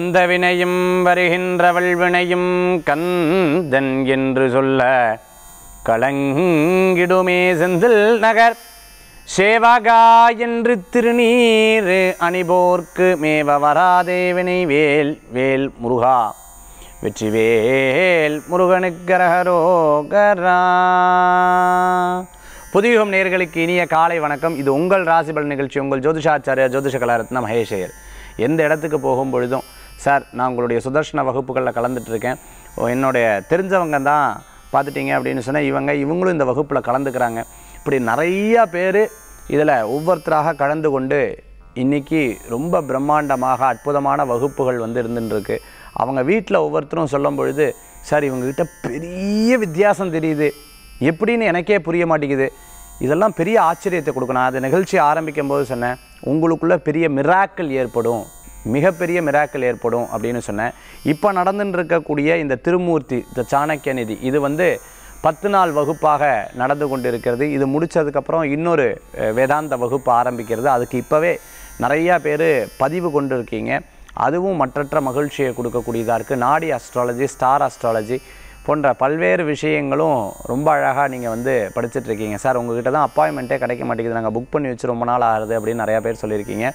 வந்த வினையும் வருகின்ற வல்வினையும் கந்தன் என்று சொல்ல கலங்கிடுமே செந்தில் நகர் சேவகா என்று திருநீர் அணிபோர்க்கு மேவ வராதே வினைவேல் வேல் முருகா வெற்றிவேல் முருகனுக்கரகரோகரா. புதியுகம் நேயர்களுக்கு இனிய காலை வணக்கம். இது உங்கள் ராசிபலன் நிகழ்ச்சி. உங்கள் ஜோதிஷாச்சாரிய ஜோதிஷ கலாரத்ன மகேஷ் ஐயர். எந்த இடத்துக்கு போகும் பொழுதும் சார் நான் உங்களுடைய சுதர்ஷன வகுப்புகளில் கலந்துட்டுருக்கேன், என்னுடைய தெரிஞ்சவங்க தான் பார்த்துட்டிங்க அப்படின்னு சொன்னால் இவங்களும் இந்த வகுப்பில் கலந்துக்கிறாங்க, இப்படி நிறையா பேர் இதில் ஒவ்வொருத்தராக கலந்து கொண்டு இன்றைக்கி ரொம்ப பிரம்மாண்டமாக அற்புதமான வகுப்புகள் வந்து இருந்துருக்கு. அவங்க வீட்டில் ஒவ்வொருத்தரும் சொல்லும் பொழுது சார் இவங்ககிட்ட பெரிய வித்தியாசம் தெரியுது, எப்படின்னு எனக்கே புரிய மாட்டேங்குது, இதெல்லாம் பெரிய ஆச்சரியத்தை கொடுக்கணும். அது நிகழ்ச்சி ஆரம்பிக்கும் போது சொன்னேன் உங்களுக்குள்ளே பெரிய மிராக்கள் ஏற்படும், மிகப்பெரிய மிராக்கள் ஏற்படும் அப்படின்னு சொன்னேன். இப்போ நடந்துட்டு இருக்கக்கூடிய இந்த திருமூர்த்தி இந்த சாணக்கிய நிதி இது வந்து 10 நாள் வகுப்பாக நடந்து கொண்டு இருக்கிறது. இது முடித்ததுக்கப்புறம் இன்னொரு வேதாந்த வகுப்பு ஆரம்பிக்கிறது. அதுக்கு இப்போவே நிறையா பேர் பதிவு கொண்டு இருக்கீங்க, அதுவும் மற்றற்ற மகிழ்ச்சியை கொடுக்கக்கூடியதாக இருக்குது. நாடி அஸ்ட்ராலஜி, ஸ்டார் அஸ்ட்ராலஜி போன்ற பல்வேறு விஷயங்களும் ரொம்ப அழகாக நீங்கள் வந்து படிச்சுட்ருக்கீங்க. சார் உங்கள்கிட்ட தான் அப்பாயின்மெண்ட்டே கிடைக்க மாட்டேங்குது, நாங்கள் புக் பண்ணி வச்சு ரொம்ப நாள் ஆகுது அப்படின்னு நிறையா பேர் சொல்லியிருக்கீங்க.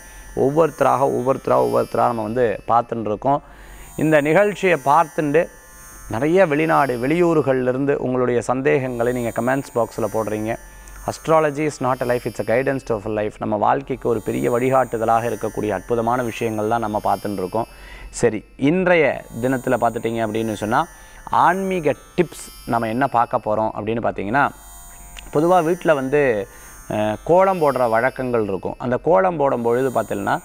ஒவ்வொருத்தராக நம்ம வந்து பார்த்துட்டுருக்கோம். இந்த நிகழ்ச்சியை பார்த்துட்டு நிறைய வெளியூர்களிலிருந்து உங்களுடைய சந்தேகங்களை நீங்கள் கமெண்ட்ஸ் பாக்ஸில் போடுறீங்க. Astrology is not a life, it's a guidance of life. நம்ம வாழ்க்கைக்கு ஒரு பெரிய வழிகாட்டுதலாக இருக்கக்கூடிய அற்புதமான விஷயங்கள் தான் நம்ம பார்த்துட்டுருக்கோம். சரி, இன்றைய தினத்தில் பார்த்துட்டிங்க அப்படின்னு சொன்னால் ஆன்மீக டிப்ஸ் நம்ம என்ன பார்க்க போகிறோம் அப்படின்னு பார்த்திங்கன்னா, பொதுவாக வீட்டில் வந்து கோலம் போடுற வழக்கங்கள் இருக்கும். அந்த கோலம் போடும் பொழுது பார்த்தீங்கன்னா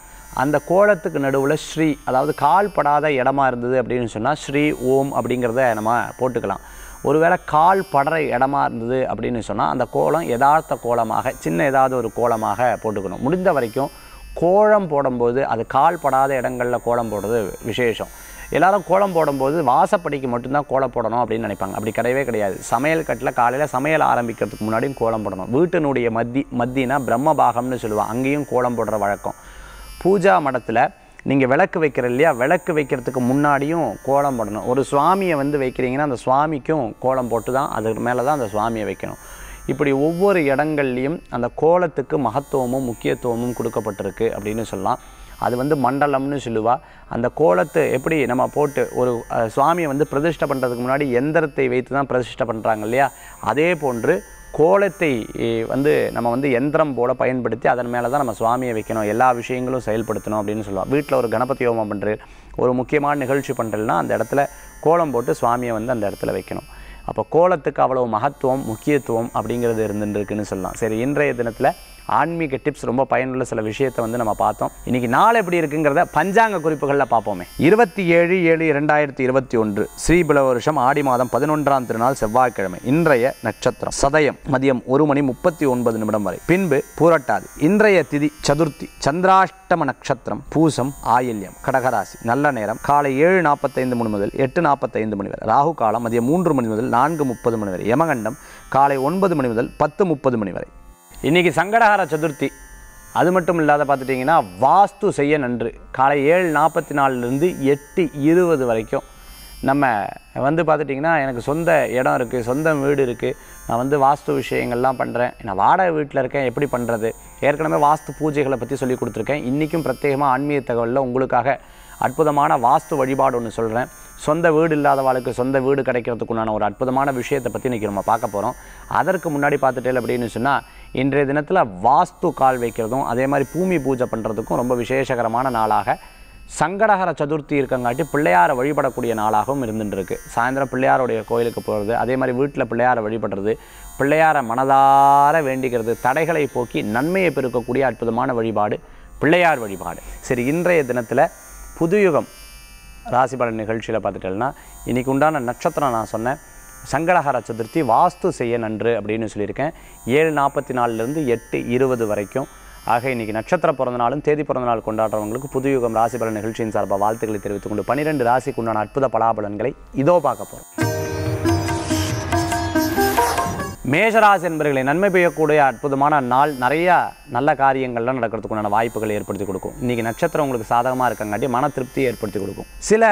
அந்த கோலத்துக்கு நடுவில் ஸ்ரீ, அதாவது கால் படாத இடமா இருந்தது அப்படின்னு சொன்னால் ஸ்ரீ ஓம் அப்படிங்கிறத நம்ம போட்டுக்கலாம். ஒருவேளை கால் படுற இடமா இருந்தது அப்படின்னு சொன்னால் அந்த கோலம் யதார்த்த கோலமாக சின்ன ஏதாவது ஒரு கோலமாக போட்டுக்கணும். முடிந்த வரைக்கும் கோலம் போடும்போது அது கால் படாத இடங்களில் கோலம் போடுறது விசேஷம். எல்லோரும் கோலம் போடும்போது வாசப்படிக்கு மட்டும்தான் கோலம் போடணும் அப்படின்னு நினைப்பாங்க, அப்படி கிடையவே கிடையாது. சமையல் கட்டில் காலையில் சமையல் ஆரம்பிக்கிறதுக்கு முன்னாடியும் கோலம் போடணும். வீட்டினுடைய மத்தினா பிரம்ம பாகம்னு சொல்லுவாங்க, அங்கேயும் கோலம் போடுற வழக்கம். பூஜா மடத்தில் நீங்கள் விளக்கு வைக்கிற இல்லையா, விளக்கு வைக்கிறதுக்கு முன்னாடியும் கோலம் போடணும். ஒரு சுவாமியை வந்து வைக்கிறீங்கன்னா அந்த சுவாமிக்கும் கோலம் போட்டு தான், அதுக்கு மேலே தான் அந்த சுவாமியை வைக்கணும். இப்படி ஒவ்வொரு இடங்கள்லையும் அந்த கோலத்துக்கு மகத்துவமும் முக்கியத்துவமும் கொடுக்கப்பட்டிருக்கு அப்படின்னு சொல்லலாம். அது வந்து மண்டலம்னு சொல்லுவாள். அந்த கோலத்தை எப்படி நம்ம போட்டு ஒரு சுவாமியை வந்து பிரதிஷ்டை பண்ணுறதுக்கு முன்னாடி எந்திரத்தை வைத்து தான் பிரதிஷ்டை பண்ணுறாங்க இல்லையா, அதே போன்று கோலத்தை வந்து நம்ம வந்து எந்திரம் போல் பயன்படுத்தி அதன் மேலே தான் நம்ம சுவாமியை வைக்கணும், எல்லா விஷயங்களும் செயல்படுத்தணும் அப்படின்னு சொல்லுவாள். வீட்டில் ஒரு கணபதி ஹோமம் பண்ணுறது, ஒரு முக்கியமான நிகழ்ச்சி பண்ணுறதுனா அந்த இடத்துல கோலம் போட்டு சுவாமியை வந்து அந்த இடத்துல வைக்கணும். அப்போ கோலத்துக்கு அவ்வளோ மகத்துவம் முக்கியத்துவம் அப்படிங்கிறது இருந்துருக்குன்னு சொல்லலாம். சரி, இன்றைய தினத்தில் ஆன்மீக டிப்ஸ் ரொம்ப பயனுள்ள சில விஷயத்தை வந்து நம்ம பார்த்தோம். இன்றைக்கி நாள் எப்படி இருக்குங்கிறத பஞ்சாங்க குறிப்புகளில் பார்ப்போமே. 27/7/2021 ஸ்ரீபுல வருஷம் ஆடி மாதம் 11ஆம் திருநாள் செவ்வாய்க்கிழமை. இன்றைய நட்சத்திரம் சதயம், மதியம் 1:39 வரை. பின்பு பூரட்டாதி. இன்றைய திதி சதுர்த்தி. சந்திராஷ்டம நட்சத்திரம் பூசம் ஆயில்யம். கடகராசி. நல்ல நேரம் காலை 7:45 முதல் 8:45 வரை. ராகு காலம் மதியம் 3 மணி முதல் 4:30 வரை. யமகண்டம் காலை 9 மணி முதல் 10:30 வரை. இன்றைக்கி சங்கடஹார சதுர்த்தி. அது மட்டும் இல்லாத பார்த்துட்டிங்கன்னா வாஸ்து செய்ய நன்று காலை 7:44 8:20 வரைக்கும். நம்ம வந்து பார்த்துட்டிங்கன்னா எனக்கு சொந்த இடம் இருக்குது, சொந்த வீடு இருக்குது, நான் வந்து வாஸ்து விஷயங்கள்லாம் பண்ணுறேன், நான் வாடகை வீட்டில் இருக்கேன், எப்படி பண்ணுறது, ஏற்கனவே வாஸ்து பூஜைகளை பற்றி சொல்லி கொடுத்துருக்கேன். இன்றைக்கும் பிரத்யேகமாக ஆன்மீக தகவலில் உங்களுக்காக அற்புதமான வாஸ்து வழிபாடு ஒன்று சொல்கிறேன். சொந்த வீடு இல்லாதவாளுக்கு சொந்த வீடு கிடைக்கிறதுக்குண்டான ஒரு அற்புதமான விஷயத்தை பற்றி இன்றைக்கி நம்ம பார்க்க போகிறோம். அதற்கு முன்னாடி பார்த்துட்டேன் அப்படின்னு சொன்னால் இன்றைய தினத்தில் வாஸ்து கால் வைக்கிறதும் அதே மாதிரி பூமி பூஜை பண்ணுறதுக்கும் ரொம்ப விசேஷகரமான நாளாக சங்கடஹர சதுர்த்தி இருக்கங்காட்டி பிள்ளையாரை வழிபடக்கூடிய நாளாகவும் இருந்துருக்கு. சாயந்தரம் பிள்ளையாருடைய கோயிலுக்கு போகிறது, அதே மாதிரி வீட்டில் பிள்ளையாரை வழிபடுறது, பிள்ளையாரை மனதார வேண்டிக்கிறது, தடைகளை போக்கி நன்மையை பெருக்கக்கூடிய அற்புதமான வழிபாடு பிள்ளையார் வழிபாடு. சரி, இன்றைய தினத்தில் புதுயுகம் ராசிபலன் நிகழ்ச்சியில் பார்த்துட்டேன்னா இன்றைக்கு உண்டான நட்சத்திரம் நான் சொன்னேன் சங்கடஹர சதுர்த்தி, வாஸ்து செய்ய நன்று அப்படின்னு சொல்லியிருக்கேன். 7:44 8:20 வரைக்கும். ஆக இன்றைக்கி நட்சத்திர பிறந்தநாளும் தேதி பிறந்தநாள் கொண்டாடுறவங்களுக்கு புதுயுகம் ராசிபலன் நிகழ்ச்சியின் சார்பாக வாழ்த்துக்களை தெரிவித்துக் கொண்டு 12 ராசிக்கு உண்டான அற்புத பலாபலன்களை இதோ பார்க்க போகிறோம். மேஷராசி என்பவர்களே நன்மை பெய்யக்கூடிய அற்புதமான நாள், நிறைய நல்ல காரியங்கள்லாம் நடக்கிறதுக்குண்டான வாய்ப்புகளை ஏற்படுத்தி கொடுக்கும். இன்றைக்கி நட்சத்திரம் உங்களுக்கு சாதகமாக இருக்கங்காட்டி மன திருப்தியை ஏற்படுத்தி கொடுக்கும். சில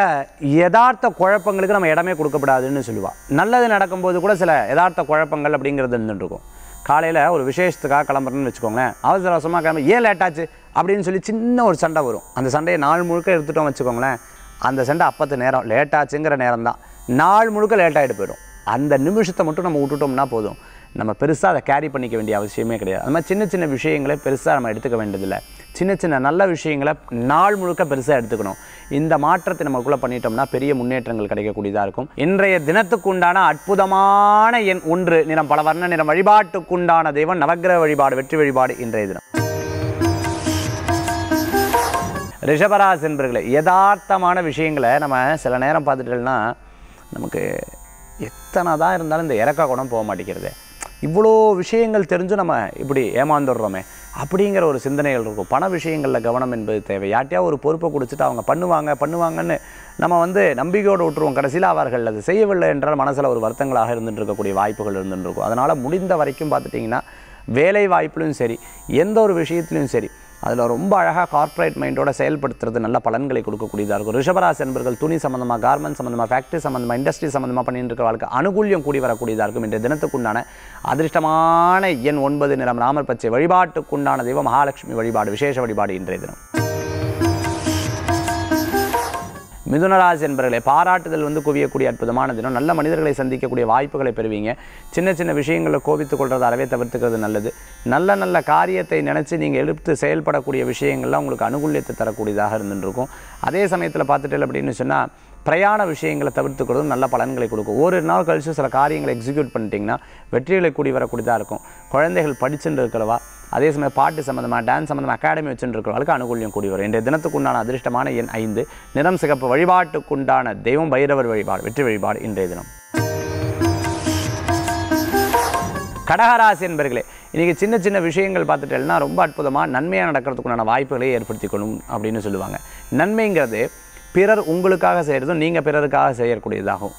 யதார்த்த குழப்பங்களுக்கு நம்ம இடமே கொடுக்கப்படாதுன்னு சொல்லுவாள். நல்லது நடக்கும்போது கூட சில யதார்த்த குழப்பங்கள் அப்படிங்கிறது இருந்துருக்கும். காலையில் ஒரு விசேஷத்துக்காக கிளம்புறேன்னு வச்சுக்கோங்களேன், அவசர அவசரமாக கிளம்பி ஏன் லேட்டாச்சு அப்படின்னு சொல்லி சின்ன ஒரு சண்டை வரும். அந்த சண்டையை நாள் முழுக்க எடுத்துட்டோம் வச்சுக்கோங்களேன், அந்த சண்டை அப்பத்து நேரம் லேட்டாச்சுங்கிற நேரம் தான் நாள் முழுக்க லேட்டாகிட்டு போயிடும். அந்த நிமிஷத்தை மட்டும் நம்ம விட்டுட்டோம்னா போதும், நம்ம பெருசாக அதை கேரி பண்ணிக்க வேண்டிய அவசியமே கிடையாது. அது மாதிரி சின்ன சின்ன விஷயங்களை பெருசாக நம்ம எடுத்துக்க வேண்டியதில்லை, சின்ன சின்ன நல்ல விஷயங்களை நாள் முழுக்க பெருசாக எடுத்துக்கணும். இந்த மாற்றத்தை நமக்குள்ளே பண்ணிட்டோம்னா பெரிய முன்னேற்றங்கள் கிடைக்கக்கூடியதாக இருக்கும். இன்றைய தினத்துக்குண்டான அற்புதமான எண் 1, நிறம் பல வர்ண நிறம், வழிபாட்டுக்குண்டான தெய்வம் நவக்கிரக வழிபாடு, வெற்றி வழிபாடு. இன்றைய தினம் ரிஷபராசி என்பவர்களே யதார்த்தமான விஷயங்களை நம்ம சில நேரம் பார்த்துட்டோம்னா நமக்கு எத்தனை தான் இருந்தாலும் இந்த இறக்க குணம் போக மாட்டேங்கிறது. இவ்வளோ விஷயங்கள் தெரிஞ்சு நம்ம இப்படி ஏமாந்துடுறோமே அப்படிங்கிற ஒரு சிந்தனைகள் இருக்கும். பண விஷயங்களில் கவனம் என்பது தேவை. யார்ட்டையா ஒரு பொறுப்பை கொடுத்துட்டு அவங்க பண்ணுவாங்கன்னு நம்ம வந்து நம்பிக்கையோடு விட்டுருவோம். கடைசியில் அவர்கள் அது செய்யவில்லை என்றால் மனசில் ஒரு வருத்தங்களாக இருந்துட்டு இருக்கக்கூடிய வாய்ப்புகள் இருந்துட்டு இருக்கும். அதனால் முடிந்த வரைக்கும் பார்த்துட்டிங்கன்னா வேலை வாய்ப்புலையும் சரி, எந்த ஒரு விஷயத்துலையும் சரி, அதில் ரொம்ப அழகாக கார்ப்பரேட் மைண்டோட செயல்படுத்துறது நல்ல பலன்களை கொடுக்கக்கூடியதாக இருக்கும். ரிஷபராசி என்பர்கள் துணி சம்மந்தமாக, கார்மெண்ட் சம்மந்தமாக, ஃபேக்ட்ரி சம்மந்தமாக, இண்டஸ்ட்ரி சம்மந்தமாக பண்ணிட்டு இருக்கிற வாழ்க்கை அனுகூல்யம் கூடி வரக்கூடியதாக இருக்கும். இன்றைய தினத்துக்குண்டான அதிர்ஷ்டமான எண் 9, நிறம் ராமர் பச்சை, வழிபாட்டுக்குண்டான தெய்வம் மகாலட்சுமி வழிபாடு, விசேஷ வழிபாடு. இன்றைய தினம் மிதுனராசி என்பவர்களே பாராட்டுதல் வந்து குவியக்கூடிய அற்புதமான தினம். நல்ல மனிதர்களை சந்திக்கக்கூடிய வாய்ப்புகளை பெறுவீங்க. சின்ன சின்ன விஷயங்களை கோபித்துக் கொள்றதாலவே தவிர்த்துக்கிறது நல்லது. நல்ல நல்ல காரியத்தை நினச்சி நீங்கள் எடுத்து செயல்படக்கூடிய விஷயங்கள்லாம் உங்களுக்கு அனுகூல்யத்தை தரக்கூடியதாக இருந்துருக்கும். அதே சமயத்தில் பார்த்துட்டேன் அப்படின்னு சொன்னால் பிரயாண விஷயங்களை தவிர்த்துக்கிறதும் நல்ல பலன்களை கொடுக்கும். ஒரு நாள் கழிச்சு சில காரியங்களை எக்ஸிக்யூட் பண்ணிட்டிங்கன்னா வெற்றிகளை கூடி வரக்கூடியதாக இருக்கும். குழந்தைகள் படிச்சுட்டு இருக்கிறவா, அதே சமயம் பாட்டு சம்மந்தமாக, டான்ஸ் சம்மந்தமாக, அகாடமி வச்சுட்டு இருக்கிறவங்களுக்கு அனுகூல்யம் கூடி வரும். இன்றைய தினத்துக்குண்டான அதிர்ஷ்டமான எண் 5, நிறம் சிகப்பு, வழிபாட்டுக்குண்டான தெய்வம் பைரவர் வழிபாடு, வெற்றி வழிபாடு. இன்றைய தினம் கடகராசி என்பர்களே இன்றைக்கி சின்ன சின்ன விஷயங்கள் பார்த்துட்டேன்னா ரொம்ப அற்புதமாக நன்மையாக நடக்கிறதுக்குண்டான வாய்ப்புகளை ஏற்படுத்திக்கணும் அப்படின்னு சொல்லுவாங்க. நன்மைங்கிறது பிறர் உங்களுக்காக செய்கிறதும் நீங்கள் பிறருக்காக செய்யக்கூடியதாகும்.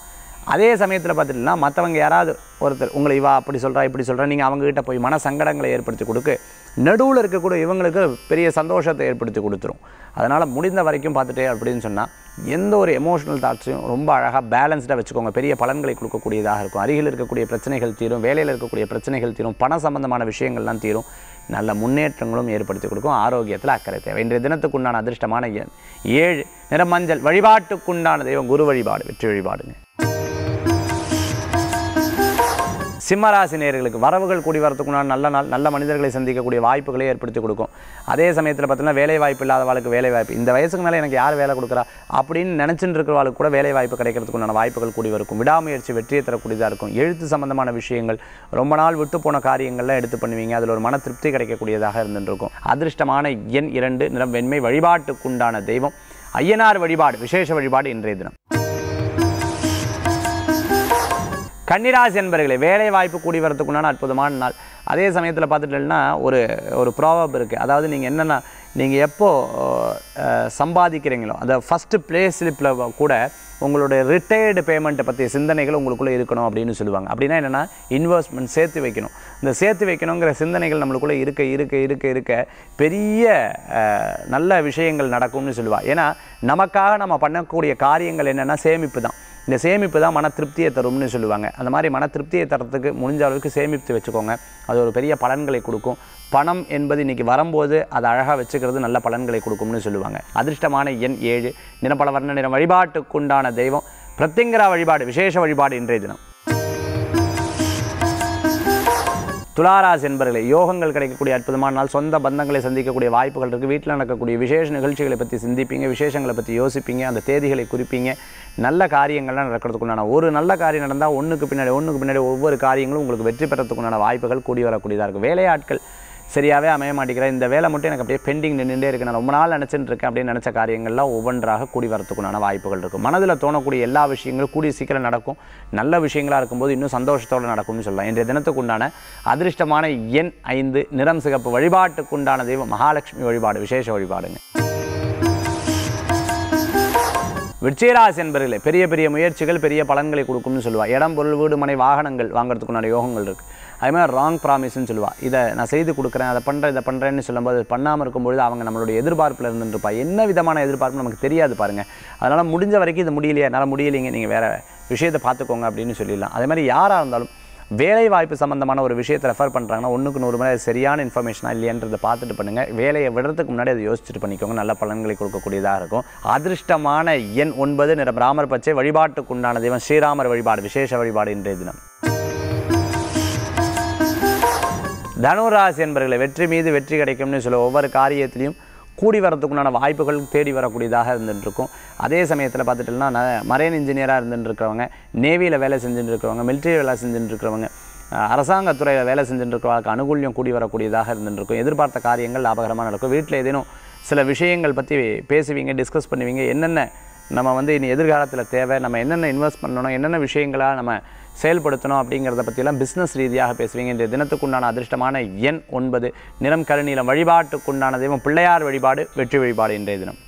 அதே சமயத்தில் பார்த்துட்டுனா மற்றவங்க யாராவது ஒருத்தர் உங்களை இவா அப்படி சொல்கிறா இப்படி சொல்கிறா, நீங்கள் அவங்ககிட்ட போய் மன சங்கடங்களை ஏற்படுத்தி கொடுக்க நடுவில் இருக்கக்கூடிய இவங்களுக்கு பெரிய சந்தோஷத்தை ஏற்படுத்தி கொடுத்துரும். அதனால் முடிந்த வரைக்கும் பார்த்துட்டே அப்படின்னு சொன்னால் எந்த ஒரு எமோஷனல் தாட்ஸையும் ரொம்ப அழகாக பேலன்ஸ்டாக வச்சுக்கோங்க. பெரிய பலன்களை கொடுக்கக்கூடியதாக இருக்கும். அருகில் இருக்கக்கூடிய பிரச்சனைகள் தீரும், வேலையில் இருக்கக்கூடிய பிரச்சனைகள் தீரும், பண சம்பந்தமான விஷயங்கள்லாம் தீரும். நல்ல முன்னேற்றங்களும் ஏற்படுத்தி கொடுக்கும். ஆரோக்கியத்தில் அக்கறை தேவை. இன்றைய தினத்துக்குண்டான அதிர்ஷ்டமான எண் 7, நிறம் மஞ்சள், வழிபாட்டுக்குண்டான தெய்வம் குரு வழிபாடு, வெற்றி வழிபாடுங்க. சிம்மராசி நேயர்களுக்கு வரவுகள் கூடி வரத்துக்குண்டான நல்ல நாள். நல்ல மனிதர்களை சந்திக்கக்கூடிய வாய்ப்புகளை ஏற்படுத்தி கொடுக்கும். அதே சமயத்தில் பார்த்தீங்கன்னா வேலை வாய்ப்பு இல்லாதவாளுக்கு வேலை வாய்ப்பு, இந்த வயசுக்கு மேலே எனக்கு யார் வேலை கொடுக்குறா அப்படின்னு நினச்சிட்டு இருக்கிறவாளுக்கு கூட வேலை வாய்ப்பு கிடைக்கிறதுக்குண்டான வாய்ப்புகள் கூடி இருக்கும். விடாமுயற்சி வெற்றியை தரக்கூடியதாக இருக்கும். எழுத்து சம்பந்தமான விஷயங்கள், ரொம்ப நாள் விட்டு போன காரியங்கள்லாம் எடுத்து பண்ணுவீங்க. அதில் ஒரு மன திருப்தி கிடைக்கக்கூடியதாக இருந்துருக்கும். அதிர்ஷ்டமான எண் 2, நிறம் வெண்மை, வழிபாட்டுக்குண்டான தெய்வம் ஐயனார் வழிபாடு, விசேஷ வழிபாடு. இன்றைய தினம் கன்னிராசி என்பர்களே வேலை வாய்ப்பு கூடி வரத்துக்குண்டான அற்புதமான நாள். அதே சமயத்தில் பார்த்துட்டோம்னா ஒரு ப்ராவர்ப் இருக்குது. அதாவது நீங்கள் என்னென்னா நீங்கள் எப்போது சம்பாதிக்கிறீங்களோ அந்த ஃபஸ்ட்டு பே ஸ்லிப்பில் கூட உங்களுடைய ரிட்டையர்டு பேமெண்ட்டை பற்றிய சிந்தனைகள் உங்களுக்குள்ளே இருக்கணும் அப்படின்னு சொல்லுவாங்க. அப்படின்னா என்னென்னா இன்வெஸ்ட்மெண்ட் சேர்த்து வைக்கணும். இந்த சேர்த்து வைக்கணுங்கிற சிந்தனைகள் நம்மளுக்குள்ளே இருக்க இருக்க இருக்க இருக்க பெரிய நல்ல விஷயங்கள் நடக்கும்னு சொல்லுவாள். ஏன்னா நமக்காக நம்ம பண்ணக்கூடிய காரியங்கள் என்னென்னா சேமிப்பு தான். இந்த சேமிப்பு தான் மன திருப்தியை தரும்னு சொல்லுவாங்க. அந்த மாதிரி மன திருப்தியை தரத்துக்கு முடிஞ்ச அளவுக்கு சேமித்து வச்சுக்கோங்க. அது ஒரு பெரிய பலன்களை கொடுக்கும். பணம் என்பது இன்றைக்கி வரும்போது அதை அழகாக வச்சுக்கிறது நல்ல பலன்களை கொடுக்கும்னு சொல்லுவாங்க. அதிர்ஷ்டமான எண் 7, நிறப்பல வர்ண நிறம், வழிபாட்டுக்குண்டான தெய்வம் பிரத்திங்கரா வழிபாடு, விசேஷ வழிபாடு. இன்றைய தினம் துளாராசி என்பவர்களே யோகங்கள் கிடைக்கக்கூடிய அற்புதமான நாள். சொந்த பந்தங்களை சந்திக்கக்கூடிய வாய்ப்புகள் இருக்குது. வீட்டில் நடக்கக்கூடிய விசேஷ நிகழ்ச்சிகளை பற்றி சிந்திப்பீங்க, விசேஷங்களை பற்றி யோசிப்பீங்க, அந்த தேதிகளை குறிப்பீங்க. நல்ல காரியங்கள்லாம் நடக்கிறதுக்குண்டான ஒரு நல்ல காரியம் நடந்தால் ஒன்றுக்கு பின்னாடி ஒவ்வொரு காரியங்களும் உங்களுக்கு வெற்றி பெறத்துக்குண்டான வாய்ப்புகள் கூடி வரக்கூடியதாக இருக்குது. வேலையாட்கள் சரியாகவே அமைய மாட்டேங்கிறேன், இந்த வேலை மட்டும் எனக்கு அப்படியே பெண்டிங் நின்றுட்டே இருக்குது, நான் ரொம்ப நாள் நினச்சிட்டு இருக்கேன் அப்படின்னு நினச்ச காரியங்கள்லாம் ஒவ்வொன்றாக கூடி வரத்துக்குண்டான வாய்ப்புகள் இருக்குது. மனதில் தோணக்கூடிய எல்லா விஷயங்களும் கூடி சீக்கிரம் நடக்கும். நல்ல விஷயங்களாக இருக்கும்போது இன்னும் சந்தோஷத்தோடு நடக்கும்னு சொல்லலாம். இன்றைய தினத்துக்குண்டான அதிர்ஷ்டமான எண் 5, நிறம் சிகப்பு, வழிபாட்டுக்குண்டான தெய்வம் மகாலட்சுமி வழிபாடு, விசேஷ வழிபாடுங்க. விருச்சிகராசி என்பர்களே பெரிய பெரிய முயற்சிகள் பெரிய பலன்களை கொடுக்கும்னு சொல்லுவா. இடம் பொருள் வீடு மனை வாகனங்கள் வாங்குறதுக்குண்டான யோகங்கள் இருக்குது. அதே மாதிரி ராங் ப்ராமிஸ்ன்னு சொல்லுவா. இதை நான் செய்து கொடுக்குறேன் அதை பண்ணுறேன் இதை பண்ணுறேன்னு சொல்லும்போது பண்ணாமல் இருக்கும்பொழுது அவங்க நம்மளுடைய எதிர்பார்ப்பில் இருந்துருப்பா. என்ன விதமான எதிர்பார்ப்பு நமக்கு தெரியாது பாருங்கள். அதனால் முடிஞ்ச வரைக்கும் இது முடியலையா என்னால் முடியலைங்க நீங்கள் வேறு விஷயத்தை பார்த்துக்கோங்க அப்படின்னு சொல்லிடலாம். அதே மாதிரி யாராக இருந்தாலும் வேலை வாய்ப்பு சம்மந்தமான ஒரு விஷயத்தை ரெஃபர் பண்ணுறாங்கன்னா 100க்கு 100 முறை அது சரியான இன்ஃபர்மேஷனாக இல்லையன்றதை பார்த்துட்டு பண்ணுங்கள். வேலையை விடுறதுக்கு முன்னாடி அதை யோசிச்சுட்டு பண்ணிக்கோங்க. நல்ல பலன்களை கொடுக்கக்கூடியதாக இருக்கும். அதிர்ஷ்டமான எண் 9 நிறம் ராமர் பச்சை. வழிபாட்டுக்குண்டான தெய்வம் ஸ்ரீராமர் வழிபாடு விசேஷ வழிபாடு இன்றைய தினம். தனுராசி என்பவர்களே வெற்றி மீது வெற்றி கிடைக்கும்னு சொல்ல ஒவ்வொரு காரியத்திலையும் கூடி வரத்துக்குண்டான வாய்ப்புகள் தேடி வரக்கூடியதாக இருந்துகிட்ருக்கும். அதே சமயத்தில் பார்த்துட்டோம்னா மரைன் இன்ஜினியராக இருந்துகிட்ருக்கிறவங்க, நேவியில் வேலை செஞ்சுட்டுருக்கிறவங்க, மிலிட்ரி வேலை செஞ்சுட்டுருக்கிறவங்க, அரசாங்கத்துறையில் வேலை செஞ்சுட்டுருக்கிறவங்களுக்கு அனுகூல்யம் கூடி வரக்கூடியதாக இருந்துகிட்ருக்கும். எதிர்பார்த்த காரியங்கள் லாபகரமாக நடக்கும். வீட்டில் ஏதேனும் சில விஷயங்கள் பற்றி பேசுவீங்க, டிஸ்கஸ் பண்ணுவீங்க. என்னென்ன நம்ம இனி எதிர்காலத்தில் தேவை, நம்ம என்னென்ன இன்வெஸ்ட் பண்ணணும், என்னென்ன விஷயங்களாக நம்ம செயல்படுத்தணும் அப்படிங்கிறத பற்றிலாம் பிஸ்னஸ் ரீதியாக பேசுவீங்க. இன்றைய தினத்துக்குண்டான அதிர்ஷ்டமான எண் 9 நிறம் கருநீலம். வழிபாட்டுக்குண்டான தெய்வம் பிள்ளையார் வழிபாடு வெற்றி வழிபாடு இன்றைய தினம்.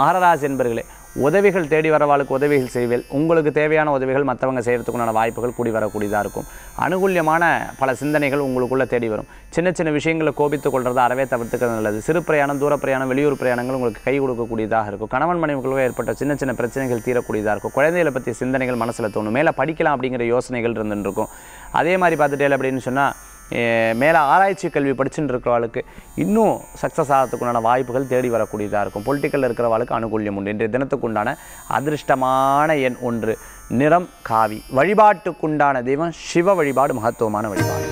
மகராசி என்பர்களே உதவிகள் தேடி வரவாளுக்கு உதவிகள் செய்வேன். உங்களுக்கு தேவையான உதவிகள் மற்றவங்க செய்கிறதுக்குண்டான வாய்ப்புகள் கூடி வரக்கூடியதாக இருக்கும். அனுகூல்யமான பல சிந்தனைகள் உங்களுக்குள்ளே தேடி வரும். சின்ன சின்ன விஷயங்களை கோபித்துக் கொள்றதை அறவே தவிர்த்துக்கிறது நல்லது. சிறு பிரயாணம், தூர பிரயாணம், வெளியூர் பிரயாணங்கள் உங்களுக்கு கை கொடுக்கக்கூடியதாக இருக்கும். கணவன் மனைவிகளுக்கு ஏற்பட்ட சின்ன சின்ன பிரச்சனைகள் தீரக்கூடியதாக இருக்கும். குழந்தைகளை பற்றிய சிந்தனைகள் மனசில் தோணும். மேலே படிக்கலாம் அப்படிங்கிற யோசனைகள் இருந்துருக்கும். அதே மாதிரி பார்த்துட்டேன் அப்படின்னு சொன்னால் மேலே ஆராய்ச்சி கல்வி படிச்சுட்டு இருக்கிறவளுக்கு இன்னும் சக்ஸஸ் ஆகிறதுக்குண்டான வாய்ப்புகள் தேடி வரக்கூடியதாக இருக்கும். பொலிட்டிக்கலில் இருக்கிறவளுக்கு அனுகூல்யம் உண்டு. இன்றைய தினத்துக்குண்டான அதிர்ஷ்டமான எண் 1 நிறம் காவி. வழிபாட்டுக்குண்டான தெய்வம் சிவ வழிபாடு மகத்துவமான வழிபாடு.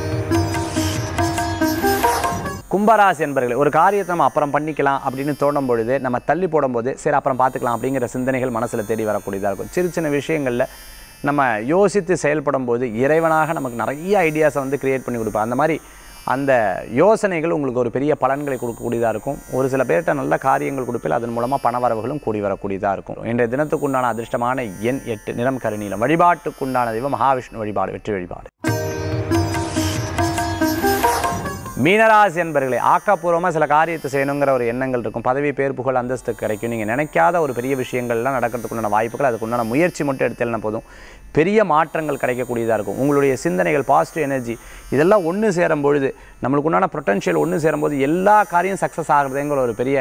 கும்பராசி என்பர்களே ஒரு காரியத்தை நம்ம அப்புறம் பண்ணிக்கலாம் அப்படின்னு தோணும் பொழுது நம்ம தள்ளி போடும்போது சரி அப்புறம் பார்த்துக்கலாம் அப்படிங்கிற சிந்தனைகள் மனசில் தேடி வரக்கூடியதாக இருக்கும். சிறு சின்ன விஷயங்களில் நம்ம யோசித்து செயல்படும் போது இறைவனாக நமக்கு நிறைய ஐடியாஸை கிரியேட் பண்ணி கொடுப்பேன். அந்த மாதிரி அந்த யோசனைகள் உங்களுக்கு ஒரு பெரிய பலன்களை கொடுக்கக்கூடியதாக இருக்கும். ஒரு சில பேர்கிட்ட நல்ல காரியங்கள் கொடுப்பில் அதன் மூலமாக பணவரவுகளும் கூடி வரக்கூடியதாக இருக்கும். இன்றைய தினத்துக்குண்டான அதிர்ஷ்டமான எண் 8 நிறம் கருநீலம். வழிபாட்டுக்குண்டான தெய்வம் மகாவிஷ்ணு வழிபாடு வெற்றி வழிபாடு. மீனராசி என்பர்களே ஆக்கப்பூர்வமாக சில காரியத்தை செய்யணுங்கிற ஒரு எண்ணங்கள் இருக்கும். பதவி பேர் புகழ் அந்தஸ்து கிடைக்கும். நீங்கள் நினைக்காத ஒரு பெரிய விஷயங்கள்லாம் நடக்கிறதுக்குண்டான வாய்ப்புகள், அதுக்குண்டான முயற்சி மட்டும் எடுத்துலனா போதும் பெரிய மாற்றங்கள் கிடைக்கக்கூடியதாக இருக்கும். உங்களுடைய சிந்தனைகள் பாசிட்டிவ் எனர்ஜி இதெல்லாம் ஒன்று சேரும் பொழுது நம்மளுக்குண்டான பொட்டன்ஷியல் ஒன்று சேரும்போது எல்லா காரியம் சக்ஸஸ் ஆகிறதுங்கிற ஒரு பெரிய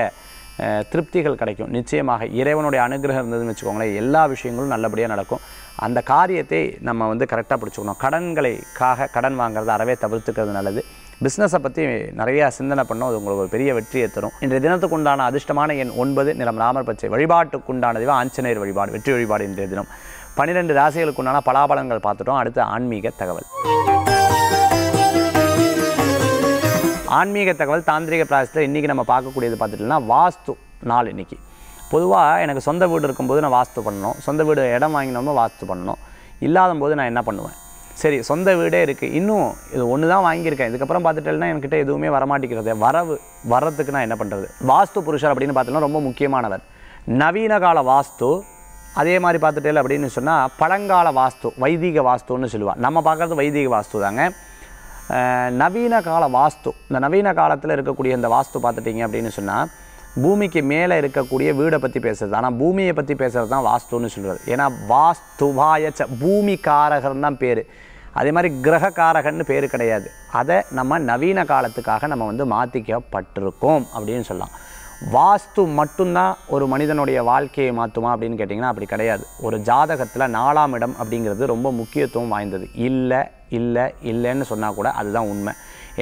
திருப்திகள் கிடைக்கும். நிச்சயமாக இறைவனுடைய அனுகிரகம் இருந்ததுன்னு வச்சுக்கோங்களேன் எல்லா விஷயங்களும் நல்லபடியாக நடக்கும். அந்த காரியத்தை நம்ம கரெக்டாக பிடிச்சிக்கணும். கடன்களுக்காக கடன் வாங்குறத அறவே தவிர்த்துக்கிறது நல்லது. பிஸ்னஸை பற்றி நிறையா சிந்தனை பண்ணோம், அது உங்களுக்கு ஒரு பெரிய வெற்றியை தரும். இன்றைய தினத்துக்குண்டான அதிர்ஷ்டமான எண் 9 நிறம் ராமர் பச்சை. வழிபாட்டுக்குண்டான தெய்வம் ஆஞ்சநேயர் வழிபாடு வெற்றி வழிபாடு. இன்றைய தினம் 12 ராசிகளுக்குண்டான பலாபலங்கள் பார்த்துட்டோம். அடுத்து ஆன்மீக தகவல். ஆன்மீக தகவல் தாந்திரிக பிராயசத்தில் இன்றைக்கி நம்ம பார்க்கக்கூடியது பார்த்துட்டோம்னா வாஸ்து நாள். இன்றைக்கி பொதுவாக எனக்கு சொந்த வீடு இருக்கும்போது நான் வாஸ்து பண்ணணும். சொந்த வீடு இடம் வாங்கினோம்னா வாஸ்து பண்ணணும். இல்லாத போது நான் என்ன பண்ணுவேன், சரி சொந்த வீடே இருக்குது இன்னும் இது ஒன்று தான் வாங்கியிருக்கேன் இதுக்கப்புறம் பார்த்துட்டேன்னா என்கிட்ட எதுவுமே வரமாட்டேங்கிறது, வரத்துக்கு நான் என்ன பண்ணுறது? வாஸ்து புருஷர் அப்படின்னு பார்த்தோம்னா ரொம்ப முக்கியமானவர். நவீன கால வாஸ்து, அதே மாதிரி பார்த்துட்டேன் அப்படின்னு சொன்னால் பழங்கால வாஸ்து வைதிக வாஸ்துன்னு சொல்லுவாள். நம்ம பார்க்குறது வைதிக வாஸ்து தாங்க. நவீன கால வாஸ்து, இந்த நவீன காலத்தில் இருக்கக்கூடிய இந்த வாஸ்து பார்த்துட்டிங்க அப்படின்னு சொன்னால் பூமிக்கு மேலே இருக்கக்கூடிய வீடை பற்றி பேசுகிறது. ஆனால் பூமியை பற்றி பேசுகிறது தான் வாஸ்துன்னு சொல்கிறது. ஏன்னா வாஸ்துவாயச்ச பூமி காரகன் தான் பேர். அதே மாதிரி கிரகக்காரகன்னு பேர் கிடையாது. அதை நம்ம நவீன காலத்துக்காக நம்ம மாற்றிக்கப்பட்டிருக்கோம் அப்படின்னு சொல்லலாம். வாஸ்து மட்டும்தான் ஒரு மனிதனுடைய வாழ்க்கையை மாற்றுமா அப்படின்னு கேட்டிங்கன்னா அப்படி கிடையாது. ஒரு ஜாதகத்தில் 4ஆம் இடம் அப்படிங்கிறது ரொம்ப முக்கியத்துவம் வாய்ந்தது. இல்லை இல்லை இல்லைன்னு சொன்னால் கூட அதுதான் உண்மை.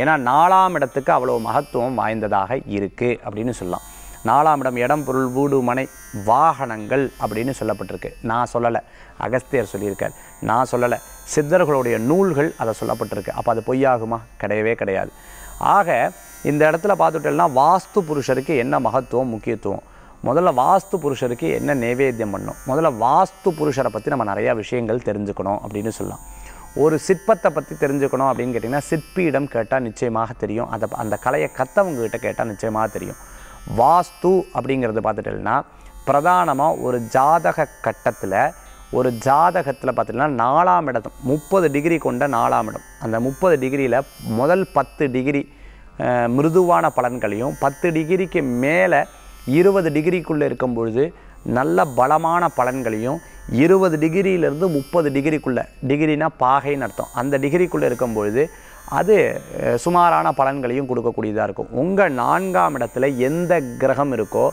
ஏன்னா 4ஆம் இடத்துக்கு அவ்வளோ மகத்துவம் வாய்ந்ததாக இருக்குது அப்படின்னு சொல்லலாம். 4ஆம் இடம் இடம் பொருள் வீடு மனை வாகனங்கள் அப்படின்னு சொல்லப்பட்டிருக்கு. நான் சொல்லலை, அகஸ்தியர் சொல்லியிருக்கார். நான் சொல்லலை, சித்தர்களுடைய நூல்கள் அதை சொல்லப்பட்டிருக்கு. அப்போ அது பொய்யாகுமா? கிடையவே கிடையாது. ஆக இந்த இடத்துல பார்த்துட்டோம்னா வாஸ்து புருஷருக்கு என்ன மகத்துவம் முக்கியத்துவம், முதல்ல வாஸ்து புருஷருக்கு என்ன நைவேத்தியம் பண்ணணும், முதல்ல வாஸ்து புருஷரை பற்றி நம்ம நிறையா விஷயங்கள் தெரிஞ்சுக்கணும் அப்படின்னு சொல்லலாம். ஒரு சிற்பத்தை பற்றி தெரிஞ்சுக்கணும் அப்படின்னு கேட்டிங்கன்னா சிற்பியிடம் கேட்டால் நிச்சயமாக தெரியும். அந்த கலையை கற்றவங்ககிட்ட கேட்டால் நிச்சயமாக தெரியும். வாஸ்து அப்படிங்கிறது பார்த்துட்டோம்னா பிரதானமாக ஒரு ஜாதக கட்டத்தில் ஒரு ஜாதகத்தில் பார்த்துட்டோம்னா 4ஆம் இடம் 30 டிகிரி கொண்ட 4ஆம் இடம். அந்த 30 டிகிரியில் முதல் 10 டிகிரி மிருதுவான பலன்களையும் 10 டிகிரிக்கு மேலே 20 डिग्री நல்ல பலமான பலன்களையும் 20 டிகிரியில இருந்து 30 டிகிரிக்குள்ள டிகிரினா பாகைன்னு அர்த்தம் அந்த டிகிரிக்குள்ள இருக்கும்போது அது சுமாரான பலன்களையும் கொடுக்க கூடியதா இருக்கும் உங்க 4ஆம் இடத்துல எந்த கிரகம் இருக்கோ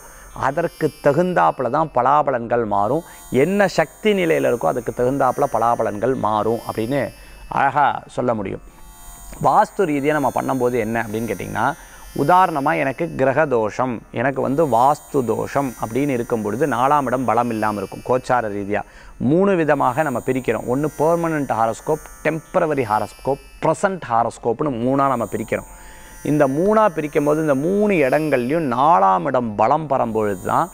அதற்கு தகுந்தாப்புல தான் பலாபலன்கள் மாறும் என்ன சக்தி நிலையில இருக்கோ அதுக்கு தகுந்தாப்புல பலாபலன்கள் மாறும் அப்படினு அழகா சொல்ல முடியும் வாஸ்து ரீதியா நம்ம பண்ணும்போது என்ன அப்படினு கேட்டிங்கனா உதாரணமா எனக்கு கிரக தோஷம் எனக்கு வந்து வாஸ்து தோஷம் அப்படினு இருக்கும் பொழுது 4ஆம் இடம் பலம் இல்லாம இருக்கும் கோச்சார ரீதியா மூணு விதமாக நம்ம பிரிக்கிறோம் ஒன்னு permanent horoscope temporary horoscope present ஹாரோஸ்கோப்னு மூணா நம்ம பிரிக்கிறோம் இந்த மூணா பிரிக்கும்போது இந்த மூணு இடங்கள்லயும் 4ஆம் இடம் பலம் பரம் பொழுது தான்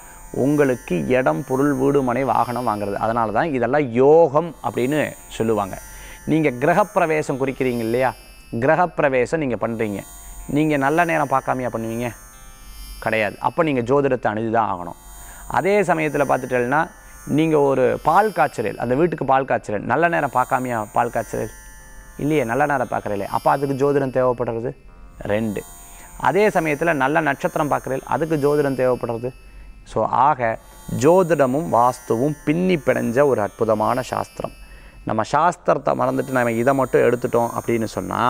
உங்களுக்கு இடம் பொருள் வீடு மனை வாகனம் வாங்குறது அதனால தான் இதெல்லாம் யோகம் அப்படினு சொல்லுவாங்க நீங்க கிரக பிரவேசம் குறிக்கிறீங்க இல்லையா கிரக பிரவேசம் நீங்க பண்றீங்க நீங்க நல்ல நேரம் பார்க்காமையா பண்ணுவீங்க கிடையாது அப்ப நீங்க ஜோதிடத்தை அணுகிதான் ஆகணும் அதே சமயத்துல பார்த்துட்டேன்னா நீங்க ஒரு பால் காய்ச்சறல் அந்த வீட்டுக்கு பால் காய்ச்சறல் நல்ல நேரம் பார்க்காமையா பால் காய்ச்சறல் இல்லையே நல்ல நேரம் பார்க்கறல அப்ப அதுக்கு ஜோதிடம் தேவைப்படுறது 2 அதே சமயத்துல நல்ல நட்சத்திரம் பார்க்கறல் அதுக்கு ஜோதிடம் தேவைப்படுறது சோ ஆக ஜோதிடமும் வாஸ்துவும் பின்னி பிணைஞ்ச ஒரு அற்புதமான சாஸ்திரம் நம்ம சாஸ்திரத்தை மறந்துட்டு நாம இத மட்டும் எடுத்துட்டோம் அப்படினு சொன்னா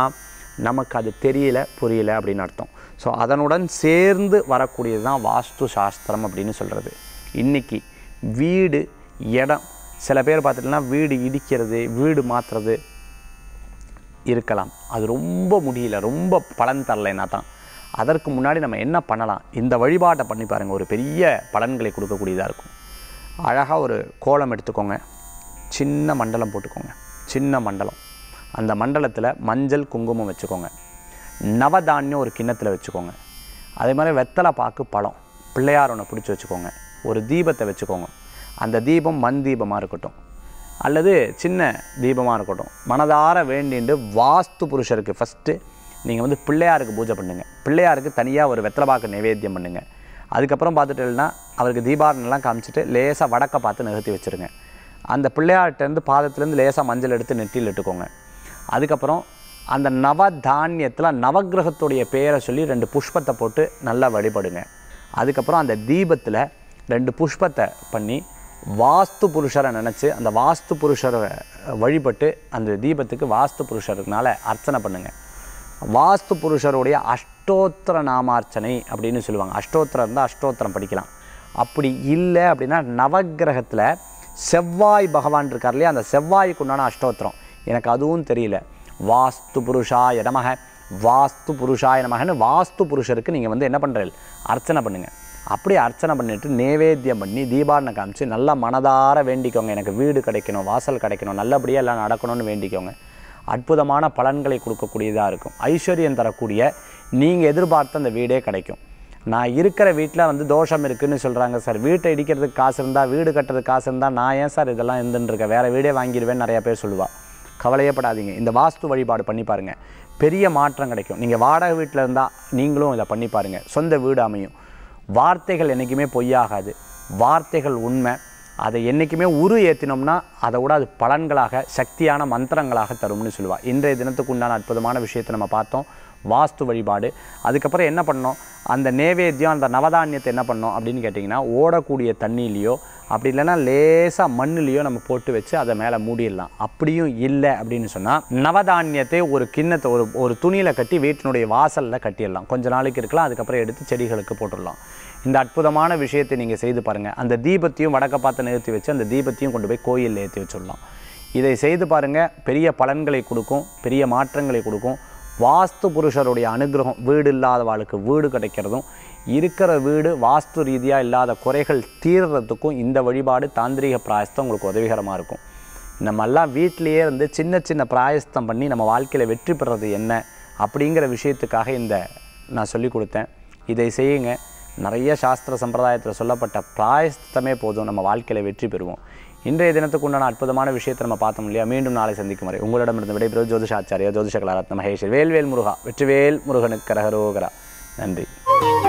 நமக்கு அது தெரியல புரியல அப்படினு அர்த்தம் சோ அதனுடன் சேர்ந்து வரக்கூடியது தான் வாஸ்து சாஸ்திரம் அப்படினு சொல்றது இன்னைக்கு வீடு இடம் சில பேர் பார்த்துட்டேன்னா வீடு இடிக்கிறது வீடு மாத்துறது இருக்கலாம் அது ரொம்ப முடியல ரொம்ப பலன் தரலைனா தான் அதற்கு முன்னாடி நம்ம என்ன பண்ணலாம் இந்த வழிபாட்டை பண்ணி பாருங்க ஒரு பெரிய பலன்களை கொடுக்க கூடியதா இருக்கும் அழகா ஒரு கோலம் எடுத்துக்கோங்க சின்ன மண்டலம் போட்டுக்கோங்க சின்ன மண்டலம் அந்த மண்டலத்துல மஞ்சள் குங்குமம் வெச்சுக்கோங்க நவதானியம் ஒரு கிண்ணத்துல வெச்சுக்கோங்க அதே மாதிரி வெத்தலை பாக்கு பழம் பிள்ளையார் ஒண்ணு பிடிச்சு வெச்சுக்கோங்க ஒரு தீபத்தை வெச்சுக்கோங்க அந்த தீபம் மண் தீபமா இருக்கட்டும் அல்லது சின்ன தீபமா இருக்கட்டும் மனதார வேண்டிட்டு வாஸ்து புருஷருக்கு ஃபர்ஸ்ட் நீங்க வந்து பிள்ளையாருக்கு பூஜை பண்ணுங்க பிள்ளையாருக்கு தனியா ஒரு வெத்தலை பாக்கு நைவேத்தியம் பண்ணுங்க அதுக்கு அப்புறம் பார்த்துட்டேன்னா அவருக்கு தீபாரணைலாம் காமிச்சிட்டு லேசா வடக்க பார்த்து நகர்த்தி வெச்சிருங்க அந்த பிள்ளையார்ட்ட இருந்து பாதத்துல இருந்து லேசா மஞ்சள் எடுத்து நெற்றியில இட்டுக்கோங்க அதுக்கு அப்புறம் அந்த நவதானியத்துல நவக்கிரகத்தோட பேரை சொல்லி 2 புஷ்பத்தை போட்டு நல்லா வழிபடுங்க அதுக்கு அப்புறம் அந்த தீபத்துல 2 புஷ்பத்தை பண்ணி வாஸ்து புருஷரை நினைச்சு அந்த வாஸ்து புருஷரை வழிபட்டு அந்த தீபத்துக்கு வாஸ்து புருஷருக்குனால அர்ச்சனை பண்ணுங்க வாஸ்து புருஷரோட அஷ்டோத்திர நாமார்ச்சனை அப்படினு சொல்லுவாங்க அஷ்டோத்திரம் இருந்தா அஷ்டோத்திரம் படிக்கலாம் அப்படி இல்ல அப்படினா நவக்கிரகத்துல செவ்வாய் பகவான் இருக்கார்லையா அந்த செவ்வாய்க்கு உண்டான அஷ்டோத்திரம் எனக்கு அதுவும் தெரியல வாஸ்து புருஷாய நமஹ வாஸ்து புருஷாய நமஹன்னு வாஸ்து புருஷருக்கு நீங்க வந்து என்ன பண்றீங்க அர்ச்சனை பண்ணுங்க அப்படி அர்ச்சனை பண்ணிட்டு நைவேத்தியம் பண்ணி தீபாரணை காமிச்சு நல்லா மனதார வேண்டிக்கோங்க எனக்கு வீடு கிடைக்கணும் வாசல் கிடைக்கணும் நல்லபடியா எல்லாம் நடக்கணும்னு வேண்டிக்கோங்க அற்புதமான பலன்களை கொடுக்க கூடியதா இருக்கும் ஐஸ்வர்யம் தரக்கூடிய நீங்க எதிர்பார்த்த அந்த வீடே கிடைக்கும் நான் இருக்கிற வீட்ல வந்து தோஷம் இருக்குன்னு சொல்றாங்க சார் வீட்டை இடிக்கிறதுக்கு காசு இருந்தா வீடு கட்டிறதுக்கு காசு இருந்தா நான் ஏன் சார் இதெல்லாம் எந்துன்னு இருக்க வேற வீடே வாங்கிடுவேன்னு நிறைய பேர் சொல்லுவா கவலையப்படாதீங்க இந்த வாஸ்து வழிபாடு பண்ணி பாருங்க பெரிய மாற்றம் கிடைக்கும் நீங்க வாடகை வீட்ல இருந்தா நீங்களும் இத பண்ணி பாருங்க சொந்த வீடு அமையும் வார்த்தைகள் என்னைக்குமே பொய்யாகாது வார்த்தைகள் உண்மை அதை என்னைக்குமே உரு ஏத்தினோம்னா அதோட அது பலன்களாக சக்தியான மந்திரங்களாக தரும்னு சொல்லுவா இன்றைய தினத்துக்கு உண்டான அற்புதமான விஷயத்தை நம்ம பார்த்தோம் வாஸ்து வழிபாடு அதுக்கு அப்புறம் என்ன பண்ணோம் அந்த நைவேத்தியம் அந்த நவதானியத்தை என்ன பண்ணோம் அப்படினு கேட்டிங்கனா ஓடக்கூடிய தண்ணியிலயோ அப்படி இல்லனா லேசா மண்ணிலயோ நம்ம போட்டு வெச்சு அத மேல மூடிடலாம் அப்படியும் இல்ல அப்படினு சொன்னா நவதானியத்தை ஒரு கிண்ணத்தை ஒரு துணியில கட்டி வீட்டினுடைய வாசல்ல கட்டிடலாம் கொஞ்ச நாளைக்கு இருக்கலாம் அதுக்கு அப்புறம் எடுத்து செடிகளுக்கு போட்டுடலாம் இந்த அற்புதமான விஷயத்தை நீங்க செய்து பாருங்க அந்த தீபத்தையும் வடக்க பார்த்து நிறுத்தி வெச்சு அந்த தீபத்தையும் கொண்டு போய் கோயில்ல ஏத்தி வெச்சிடலாம் இதை செய்து பாருங்க பெரிய பலன்களை கொடுக்கும் பெரிய மாற்றங்களை கொடுக்கும் வாஸ்து புருஷரோட அனுகிரகம் வீடு இல்லாதவாளுக்கு வீடு கிடைக்கிறதும் இருக்கிற வீடு வாஸ்து ரீதியா இல்லாத குறைகள் தீர்றதுக்கும் இந்த வழிபாடு தாந்திரீக பிராயஸ்தம் உங்களுக்கு உதவிகரமா இருக்கும் நம்ம எல்லாம் வீட்லயே இருந்து சின்ன சின்ன பிராயஸ்தம் பண்ணி நம்ம வாழ்க்கையில வெற்றி பெறது என்ன அப்படிங்கற விஷயத்துக்காக இந்த நான் சொல்லி கொடுத்தேன் இதை செய்யுங்க நிறைய சாஸ்திர சம்பிரதாயத்துல சொல்லப்பட்ட பிராயஸ்தமே போதும் நம்ம வாழ்க்கையில வெற்றி பெறுவோம் இன்றைய தினத்துக்கு உண்டான அற்புதமான விஷயத்தை நம்ம பார்த்தோம் இல்லையா மீண்டும் நாளை சந்திக்கும் வரை உங்களிடமிருந்து விடைபெறுவது ஜோதிஷாச்சாரியா ஜோதிஷ கலாரத்ன மகேஷ் வேல்வேல் முருகா வெற்றிவேல் முருகனுக்கு கரகரோகரா நன்றி